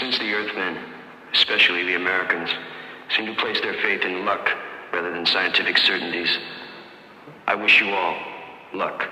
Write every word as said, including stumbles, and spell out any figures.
Since the Earthmen, especially the Americans, seem to place their faith in luck rather than scientific certainties, I wish you all luck.